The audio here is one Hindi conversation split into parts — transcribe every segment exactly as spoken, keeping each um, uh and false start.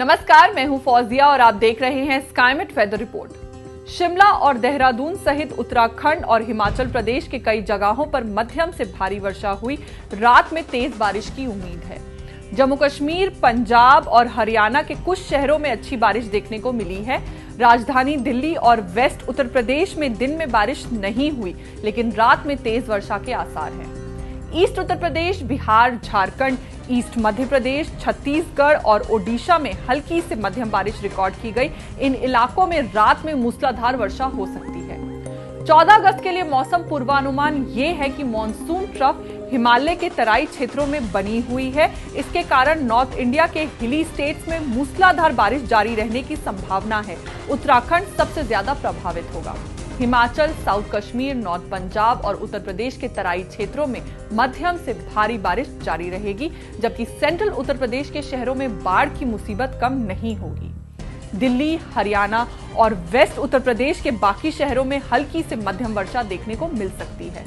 नमस्कार, मैं हूं फौजिया और आप देख रहे हैं स्काईमेट वेदर रिपोर्ट। शिमला और देहरादून सहित उत्तराखंड और हिमाचल प्रदेश के कई जगहों पर मध्यम से भारी वर्षा हुई। रात में तेज बारिश की उम्मीद है। जम्मू कश्मीर, पंजाब और हरियाणा के कुछ शहरों में अच्छी बारिश देखने को मिली है। राजधानी दिल्ली और वेस्ट उत्तर प्रदेश में दिन में बारिश नहीं हुई, लेकिन रात में तेज वर्षा के आसार हैं। ईस्ट उत्तर प्रदेश, बिहार, झारखंड, ईस्ट मध्य प्रदेश, छत्तीसगढ़ और ओडिशा में हल्की से मध्यम बारिश रिकॉर्ड की गई। इन इलाकों में रात में मूसलाधार वर्षा हो सकती है। चौदह अगस्त के लिए मौसम पूर्वानुमान ये है कि मॉनसून ट्रफ हिमालय के तराई क्षेत्रों में बनी हुई है। इसके कारण नॉर्थ इंडिया के हिली स्टेट्स में मूसलाधार बारिश जारी रहने की संभावना है। उत्तराखंड सबसे ज्यादा प्रभावित होगा। हिमाचल, साउथ कश्मीर, नॉर्थ पंजाब और उत्तर प्रदेश के तराई क्षेत्रों में मध्यम से भारी बारिश जारी रहेगी, जबकि सेंट्रल उत्तर प्रदेश के शहरों में बाढ़ की मुसीबत कम नहीं होगी। दिल्ली, हरियाणा और वेस्ट उत्तर प्रदेश के बाकी शहरों में हल्की से मध्यम वर्षा देखने को मिल सकती है।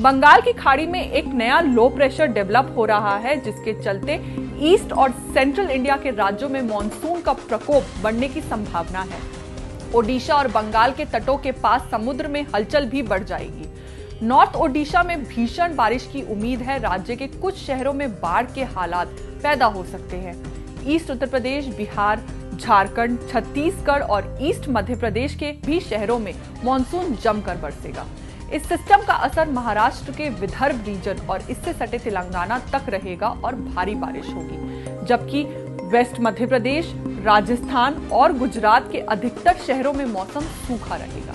बंगाल की खाड़ी में एक नया लो प्रेशर डेवलप हो रहा है, जिसके चलते ईस्ट और सेंट्रल इंडिया के राज्यों में मॉनसून का प्रकोप बढ़ने की संभावना है। ओडिशा और बंगाल के तटों के पास समुद्र में हलचल भी बढ़ जाएगी। नॉर्थ ओडिशा में भीषण बारिश की उम्मीद है। राज्य के कुछ शहरों में बाढ़ के हालात पैदा हो सकते हैं। ईस्ट उत्तर प्रदेश, बिहार, झारखंड, छत्तीसगढ़ और ईस्ट मध्य प्रदेश के भी शहरों में मॉनसून जमकर बरसेगा। इस सिस्टम का असर महाराष्ट्र के विदर्भ रीजन और इससे सटे तेलंगाना तक रहेगा और भारी बारिश होगी, जबकि वेस्ट मध्य प्रदेश, राजस्थान और गुजरात के अधिकतर शहरों में मौसम सूखा रहेगा।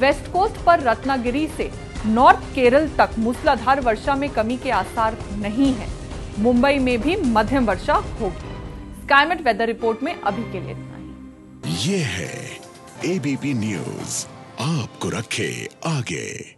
वेस्ट कोस्ट पर रत्नागिरी से नॉर्थ केरल तक मूसलाधार वर्षा में कमी के आसार नहीं है। मुंबई में भी मध्यम वर्षा होगी। स्काईमेट वेदर रिपोर्ट में अभी के लिए इतना ही। ये है ए बी पी न्यूज, आपको रखे आगे।